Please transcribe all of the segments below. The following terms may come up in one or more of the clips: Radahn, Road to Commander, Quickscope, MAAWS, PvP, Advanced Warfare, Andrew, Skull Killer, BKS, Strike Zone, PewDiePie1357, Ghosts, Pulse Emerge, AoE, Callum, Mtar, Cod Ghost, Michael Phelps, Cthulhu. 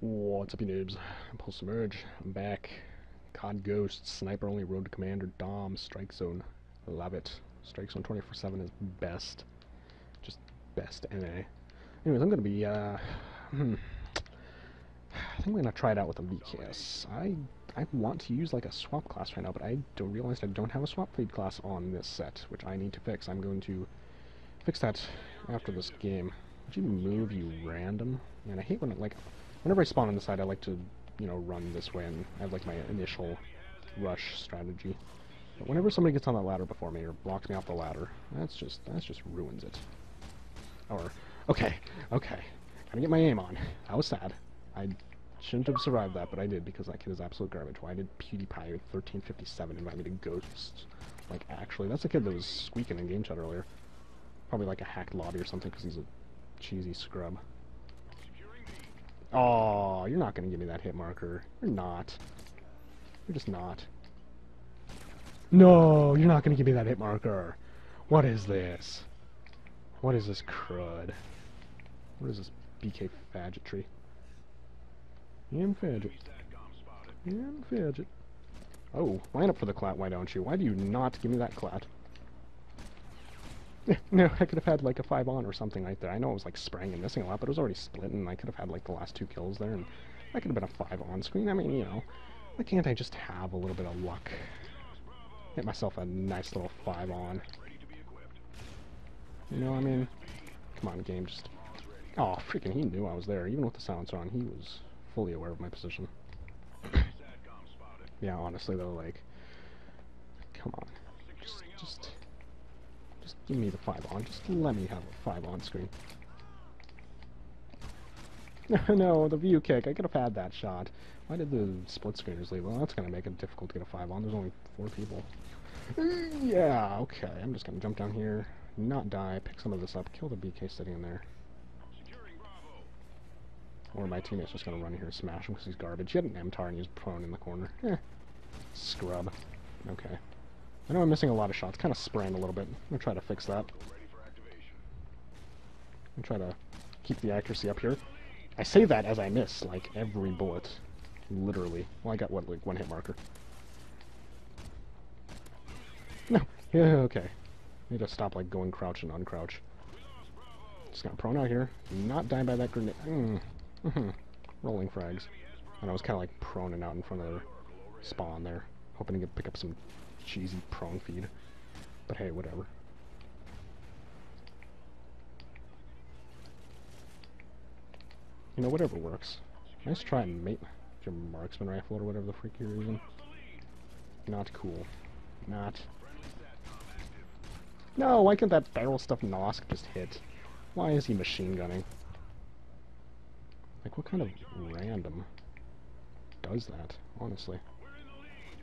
What's up, you noobs? Pulse Emerge. I'm back. Cod Ghost, Sniper Only, Road to Commander, Dom, Strike Zone. Love it. Strike Zone 24/7 is best. Just best NA. Anyways, I'm gonna be, I think we're gonna try it out with a BKS. I want to use like a swap class right now, but I realized I don't have a swap feed class on this set, which I need to fix. I'm going to fix that after this game. Would you move, you random? Man, I hate when it, like, whenever I spawn on the side, I like to, you know, run this way, and I have like my initial rush strategy. But whenever somebody gets on that ladder before me or blocks me off the ladder, that's just ruins it. Or okay, gotta get my aim on. That was sad. I shouldn't have survived that, but I did because that kid is absolute garbage. Why did PewDiePie1357 invite me to Ghosts? Like, actually, that's a kid that was squeaking in game chat earlier. Probably like a hacked lobby or something because he's a cheesy scrub. Oh, you're not gonna give me that hit marker. You're not. You're just not. No, you're not gonna give me that hit marker. What is this? What is this crud? What is this BK fagotry? I'm faggot. Oh, line up for the clat, why don't you? Why do you not give me that clat? No, I could have had like a 5-on or something right there. I know it was like spraying and missing a lot, but it was already split, and I could have had like the last 2 kills there, and that could have been a 5-on screen. I mean, you know, why can't I just have a little bit of luck? Hit myself a nice little 5-on. You know, I mean, come on, game, just... Oh, freaking, he knew I was there. Even with the silence on, he was fully aware of my position. Yeah, honestly, though, like, come on. Just give me the 5-on. Just let me have a 5-on screen. No, the view kick. I could have had that shot. Why did the split screeners leave? Well, that's going to make it difficult to get a 5-on. There's only 4 people. Yeah, okay. I'm just going to jump down here, not die, pick some of this up, kill the BK sitting in there. Or my teammate's just gonna run here and smash him because he's garbage. He had an Mtar and he was prone in the corner. Eh. Scrub. Okay. I know I'm missing a lot of shots. Kind of spraying a little bit. I'm gonna try to fix that. I'm gonna try to keep the accuracy up here. I say that as I miss, like, every bullet. Literally. Well, I got, what, like, 1 hit marker. No. Yeah, okay. I need to stop, like, going crouch and uncrouch. Just got prone out here. Not die by that grenade. Rolling frags. And I was kind of like proning out in front of their spawn there, hoping to pick up some cheesy prone feed. But hey, whatever. You know, whatever works. Nice try, mate. With your marksman rifle or whatever the freak you're using. Not cool. Not. No, why can't that barrel stuff nosk just hit? Why is he machine gunning? Like, what kind of random does that, honestly?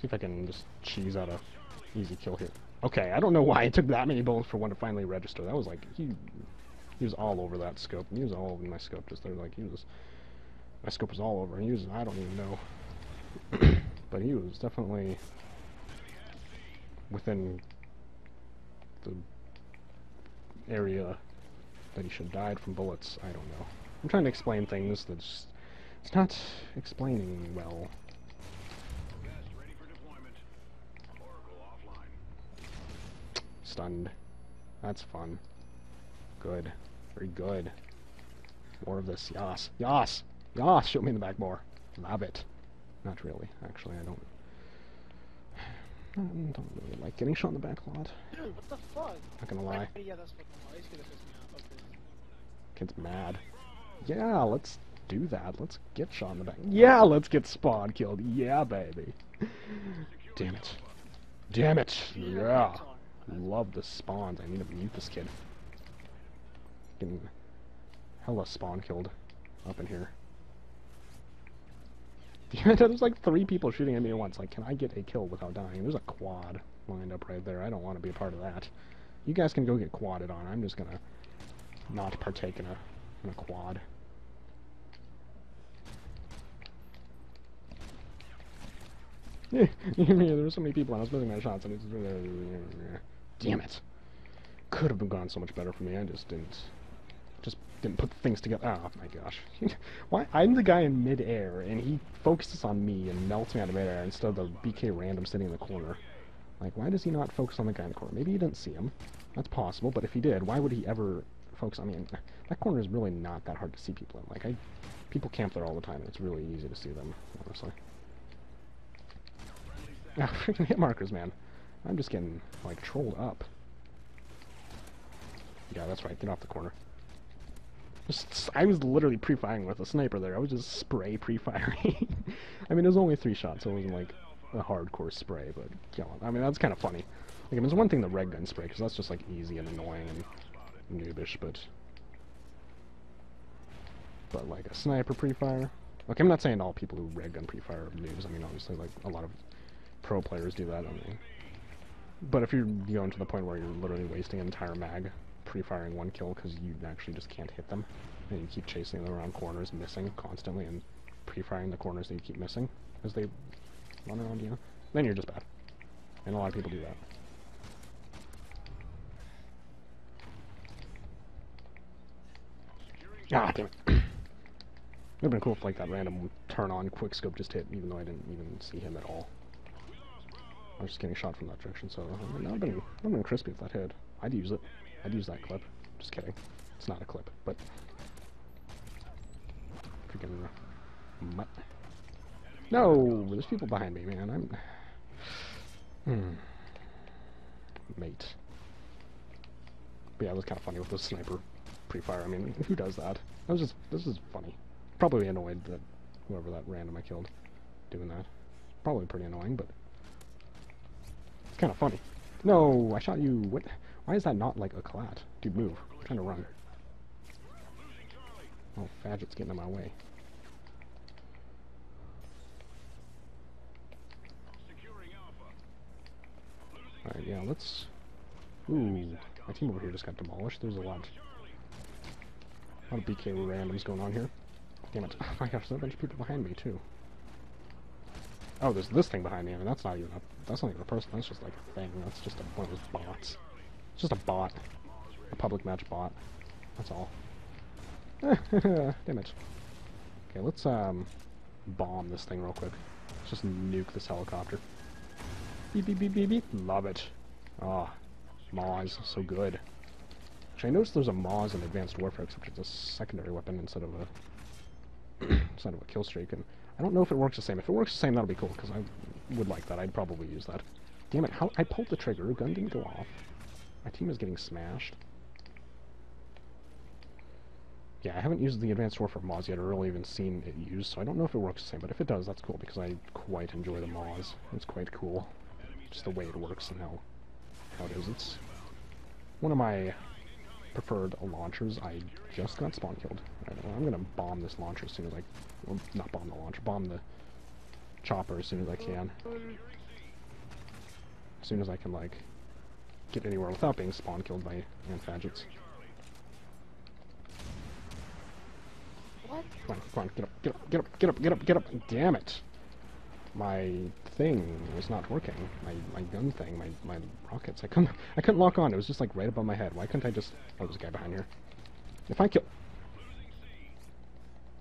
See if I can just cheese out a easy kill here. Okay, I don't know why it took that many bullets for one to finally register. That was like, he was all over that scope. He was all over my scope just there. Like, he was, my scope was all over. And he was, I don't even know. But he was definitely within the area that he should have died from bullets. I don't know. I'm trying to explain things that's... It's not explaining well. Stunned. That's fun. Good. Very good. More of this. Yas. Yas! Yas! Shoot me in the back more. Love it. Not really. Actually, I don't really like getting shot in the back a lot. Dude, what the fuck? Not gonna lie. Yeah, that's fucking nice. Kid's mad. Yeah, let's do that. Let's get shot in the back. Yeah, let's get spawn killed. Yeah, baby. Damn it. Damn it. Yeah. Love the spawns. I need to mute this kid. Getting hella spawn killed up in here. There's like 3 people shooting at me at once. Like, can I get a kill without dying? There's a quad lined up right there. I don't want to be a part of that. You guys can go get quadded on. I'm just gonna not partake in a quad. Yeah, there were so many people and I was missing my shots and it's... Damn it! Could have gone so much better for me, I just didn't. Just didn't put things together. Oh my gosh. Why? I'm the guy in mid-air, and he focuses on me and melts me out of mid-air instead of the BK random sitting in the corner. Like, why does he not focus on the guy in the corner? Maybe he didn't see him. That's possible, but if he did, why would he ever focus on me? And that corner is really not that hard to see people in. Like, people camp there all the time, and it's really easy to see them, honestly. Ah, freaking hit markers, man. I'm just getting, like, trolled up. Yeah, that's right. Get off the corner. I was literally pre-firing with a sniper there. I was just spray pre-firing. I mean, it was only 3 shots, so it wasn't, like, a hardcore spray, but, you know, I mean, that's kind of funny. Like, I mean, it's one thing the red gun spray, because that's just, like, easy and annoying and noobish, but, like, a sniper pre-fire? Like, I'm not saying all people who red gun pre-fire are noobs. I mean, obviously, like, a lot of pro players do that, I mean. But if you're going to the point where you're literally wasting an entire mag pre-firing one kill because you actually just can't hit them, and you keep chasing them around corners, missing constantly, and pre-firing the corners that you keep missing as they run around you, then you're just bad. And a lot of people do that. Ah, damn it. It would have been cool if, like, that random turn-on quick-scope just hit, even though I didn't even see him at all. I was just getting shot from that direction, so that would have been crispy if that hit. I'd use it. I'd use that clip. Just kidding. It's not a clip, but... freaking mutt. No! There's people behind me, man. I'm... Mate. But yeah, it was kind of funny with the sniper pre-fire. I mean, who does that? That was just... this is funny. Probably annoyed that whoever that random I killed doing that. Probably pretty annoying, but... it's kind of funny. No! I shot you! What? Why is that not like a collat? Dude, move. I'm trying to run. Oh, faggots getting in my way. Alright, yeah, let's... ooh, my team over here just got demolished. There's a lot of BK randoms going on here. Damn it. Oh my gosh, there's a bunch of people behind me, too. Oh, there's this thing behind me. I mean, that's not even a person. That's just like a thing. That's just one of those bots. It's just a bot. A public match bot. That's all. Damn it. Okay, let's, bomb this thing real quick. Let's just nuke this helicopter. Beep, beep, beep, beep, beep. Love it. Ah, MAAWS. So good. Actually, I noticed there's a MAAWS in Advanced Warfare, except it's a secondary weapon instead of a... instead of a killstreak, and... I don't know if it works the same. If it works the same, that'll be cool, because I would like that. I'd probably use that. Damn it, how... I pulled the trigger. Gun didn't go off. My team is getting smashed. Yeah, I haven't used the Advanced Warfare MAAWS yet, or really even seen it used, so I don't know if it works the same, but if it does, that's cool, because I quite enjoy the MAAWS. It's quite cool. Just the way it works and how it is. It's one of my preferred launchers. I just got spawn killed. Right, well, I'm gonna bomb this launcher as soon as I... well, not bomb the launcher, bomb the chopper as soon as I can. As soon as I can, like, get anywhere without being spawn killed by faggots. What? Come on, come on, get up, get up, get up, get up, get up, get up! Damn it! My thing was not working. My gun thing, my rockets. I couldn't lock on. It was just like right above my head. Why couldn't I just... oh, there's a guy behind here. If I kill...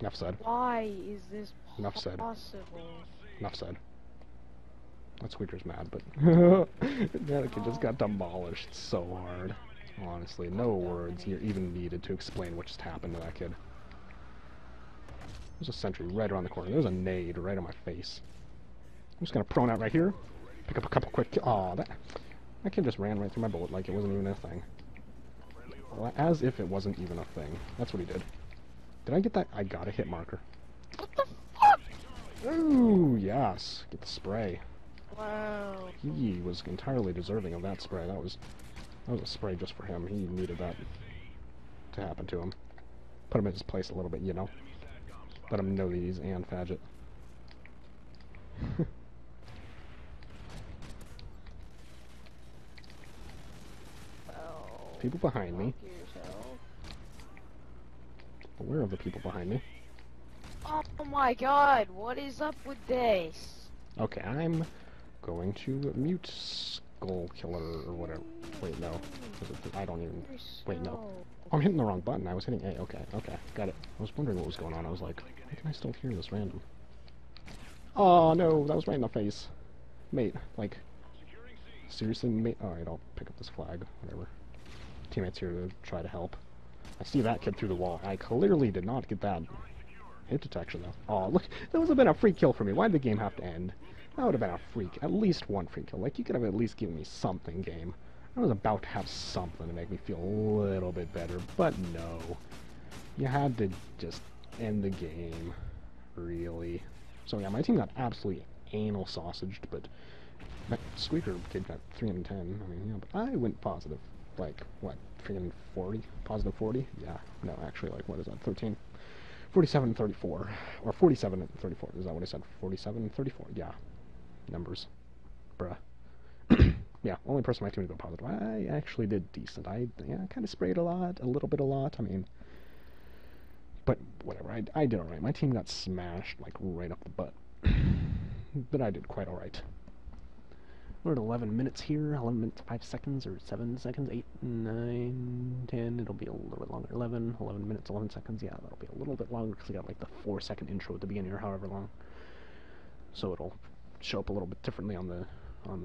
enough said. Why is this possible? Enough said. Enough said. That squeaker's mad, but... that kid just got demolished so hard. Honestly, no words here even needed to explain what just happened to that kid. There's a sentry right around the corner. There's a nade right on my face. I'm just gonna prone out right here. Pick up a couple quick... aw, that kid just ran right through my bullet like it wasn't even a thing. As if it wasn't even a thing. That's what he did. Did I get that? I got a hit marker. What the fuck? Ooh, yes. Get the spray. Wow. He was entirely deserving of that spray. That was a spray just for him. He needed that to happen to him. Put him in his place a little bit, you know. Let him know that he's an faggot. Well, people behind me. But where are the people behind me? Oh my god, what is up with this? Okay, I'm going to mute Skull Killer or whatever. Wait, no. I don't even... Wait, no. Oh, I'm hitting the wrong button. I was hitting A. Okay, okay. Got it. I was wondering what was going on. I was like, how can I still hear this random? Oh, no. That was right in the face. Mate, like... Seriously, mate? Alright, I'll pick up this flag. Whatever. Teammates here to try to help. I see that kid through the wall. I clearly did not get that hit detection, though. Aw, look. That would have been a free kill for me. Why did the game have to end? That would have been a freak. At least one free kill. Like, you could have at least given me something, game. I was about to have something to make me feel a little bit better, but no. You had to just end the game, really. So yeah, my team got absolutely anal sausaged, but my squeaker kid got 310. I mean, yeah, but I went positive. Like, what, 340? Positive 40? Yeah, no, actually, like, what is that, 13? 47 and 34. Or 47 and 34. Is that what I said? 47 and 34. Yeah. Numbers. Bruh. Yeah, only person on my team to go positive. I actually did decent. I kind of sprayed a lot, a little bit. I mean, but whatever. I did all right. My team got smashed like right up the butt, but I did quite all right. We're at 11 minutes here. 11 minutes 5 seconds or 7 seconds. 8, 9, 10. It'll be a little bit longer. 11 minutes 11 seconds. Yeah, that'll be a little bit longer because we got like the 4-second intro at the beginning or however long. So it'll show up a little bit differently on the.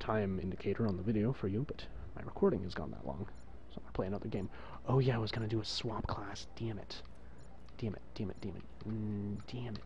Time indicator on the video for you, but my recording has gone that long, so I'm gonna play another game. Oh yeah, I was gonna do a swap class. Damn it. Damn it, damn it, damn it. Damn it.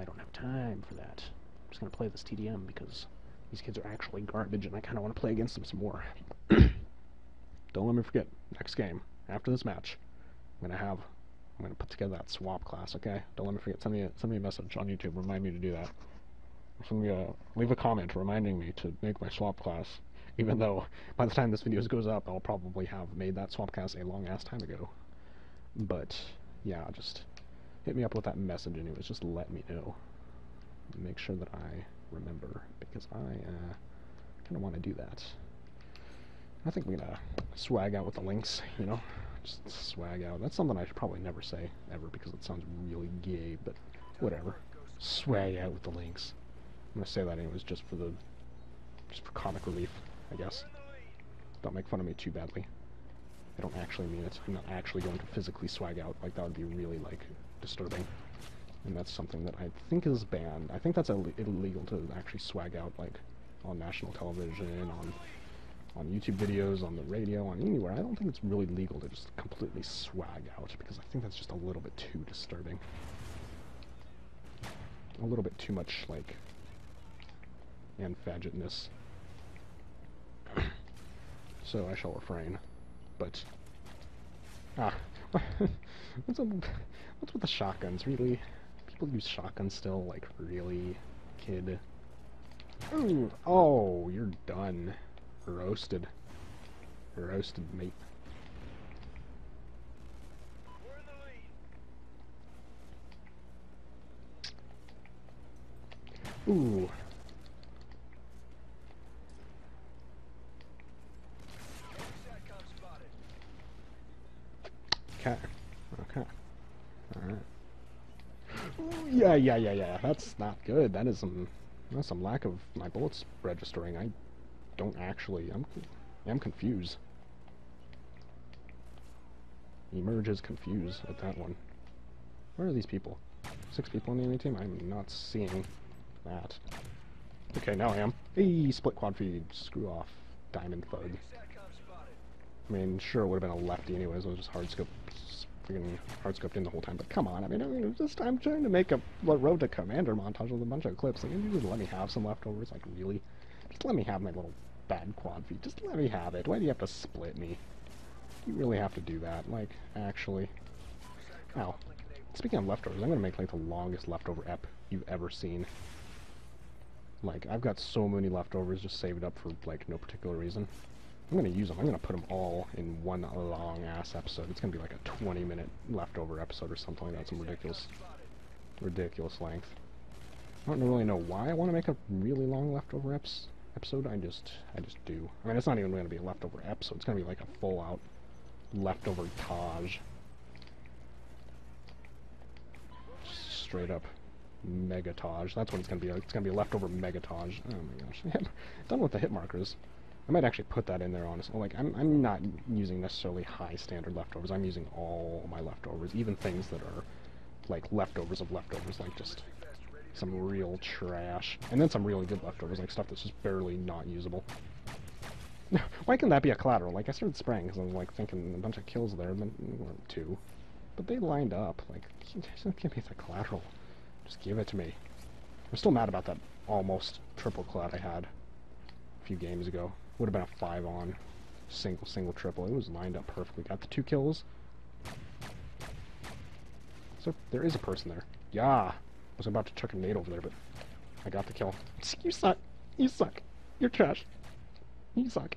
I don't have time for that. I'm just gonna play this TDM because these kids are actually garbage and I kind of want to play against them some more. Don't let me forget, next game, after this match, I'm gonna put together that swap class, okay? Don't let me forget. Send me a message on YouTube. Remind me to do that. Leave a comment reminding me to make my swap class, even though by the time this video goes up, I'll probably have made that swap class a long-ass time ago. But, yeah, just hit me up with that message anyways, just let me know. Make sure that I remember, because I kind of want to do that. I think we're going to swag out with the links, you know? Just swag out. That's something I should probably never say, ever, because it sounds really gay, but whatever. Swag out with the links. I'm gonna say that anyways, just for comic relief, I guess. Don't make fun of me too badly. I don't actually mean it. I'm not actually going to physically swag out. Like, that would be really, like, disturbing. And that's something that I think is banned. I think that's illegal to actually swag out, like, on national television, on YouTube videos, on the radio, on anywhere. I don't think it's really legal to just completely swag out, because I think that's just a little bit too disturbing. A little bit too much, like... and fagotness. So I shall refrain. But what's with the shotguns, really? People use shotguns still, like, really, kid? Ooh, oh, you're done. Roasted. Roasted, mate. Ooh. Okay. Okay. Alright. Yeah. That's not good. That is some... That's some lack of my bullets registering. I don't actually... I'm confused. Emerge is confused at that one. Where are these people? 6 people on the enemy team? I'm not seeing that. Okay, now I am. Hey, split quad feed. Screw off. Diamond Fug. I mean, sure, it would have been a lefty anyways. I was just freaking hard-scoped in the whole time, but come on, I'm trying to make a Road to Commander montage with a bunch of clips. Like, you just let me have some leftovers, like, really? Just let me have my little bad quad feed. Just let me have it. Why do you have to split me? You really have to do that, like, actually. Ow. Speaking of leftovers, I'm gonna make, like, the longest leftover ep you've ever seen. Like, I've got so many leftovers just saved up for, like, no particular reason. I'm going to use them. I'm going to put them all in one long-ass episode. It's going to be like a 20-minute leftover episode or something like that. Some ridiculous length. I don't really know why I want to make a really long leftover episode. I just do. I mean, it's not even going to be a leftover episode. It's going to be like a full-out leftover Taj. Straight up. Megatage. That's what it's going to be like. It's going to be a leftover megatage. Oh my gosh. Done with the hit markers. I might actually put that in there, honestly. Like, I'm not using necessarily high standard leftovers. I'm using all my leftovers, even things that are, like, leftovers of leftovers, like just some real trash. And then some really good leftovers, like stuff that's just barely not usable. Why can that be a collateral? Like, I started spraying because I was, like, thinking a bunch of kills there, and then weren't two. But they lined up. Like, just give me the collateral. Just give it to me. I'm still mad about that almost triple cloud I had a few games ago. Would have been a 5-on, single triple. It was lined up perfectly. Got the 2 kills. So there is a person there. Yeah, I was about to chuck a nade over there, but I got the kill. You suck. You suck. You're trash. You suck.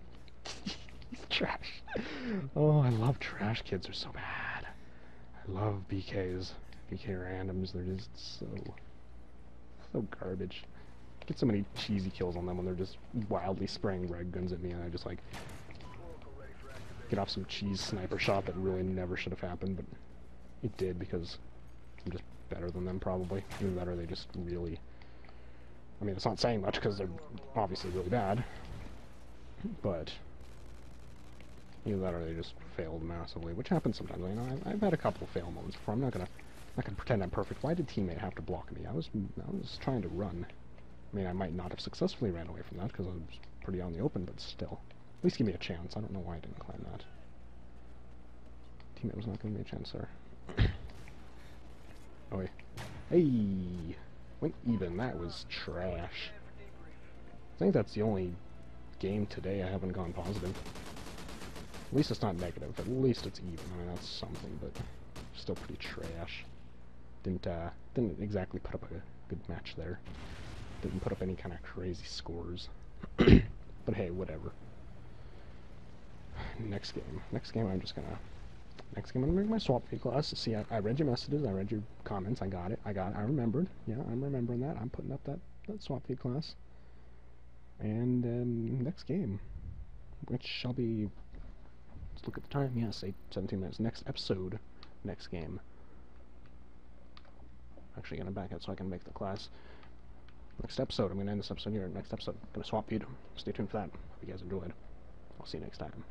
He's trash. Oh, I love trash kids. They're so bad. I love BKs. BK randoms. They're just so garbage. Get so many cheesy kills on them when they're just wildly spraying red guns at me, and I just like get off some cheese sniper shot that really never should have happened, but it did because I'm just better than them probably. Even better, they just really. I mean, it's not saying much because they're obviously really bad, but either that or they just failed massively, which happens sometimes. You know, I've had a couple of fail moments before. I can pretend I'm perfect. Why did teammate have to block me? I was trying to run. I mean, I might not have successfully ran away from that because I was pretty on the open, but still. At least give me a chance. I don't know why I didn't climb that. Teammate was not giving me a chance, sir. Oh, wait. Hey! Went even. That was trash. I think that's the only game today I haven't gone positive. At least it's not negative. At least it's even. I mean, that's something, but still pretty trash. Didn't exactly put up a good match there. Didn't put up any kind of crazy scores. But hey, whatever. Next game I'm gonna make my swap feed class. See, I read your messages, I read your comments, I got it, I remembered. Yeah, I'm remembering that. I'm putting up that swap feed class. And next game, which shall be, let's look at the time. Yes, 8:17. Next episode, next game. Actually gonna back out so I can make the class. Next episode, I'm going to end this episode here. Next episode, I'm going to swap feed. Stay tuned for that. Hope you guys enjoyed. I'll see you next time.